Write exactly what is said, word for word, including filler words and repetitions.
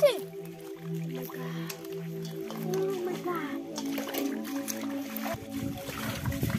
amazing. Oh my God. Oh my God.